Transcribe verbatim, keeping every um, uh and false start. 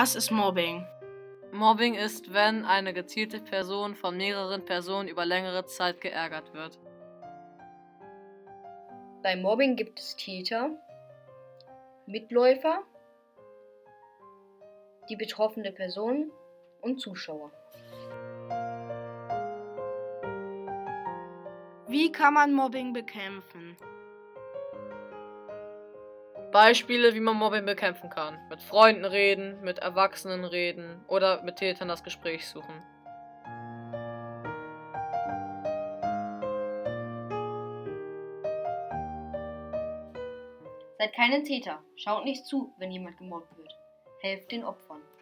Was ist Mobbing? Mobbing ist, wenn eine gezielte Person von mehreren Personen über längere Zeit geärgert wird. Bei Mobbing gibt es Täter, Mitläufer, die betroffene Person und Zuschauer. Wie kann man Mobbing bekämpfen? Beispiele, wie man Mobbing bekämpfen kann. Mit Freunden reden, mit Erwachsenen reden oder mit Tätern das Gespräch suchen. Seid keine Täter. Schaut nicht zu, wenn jemand gemobbt wird. Helft den Opfern.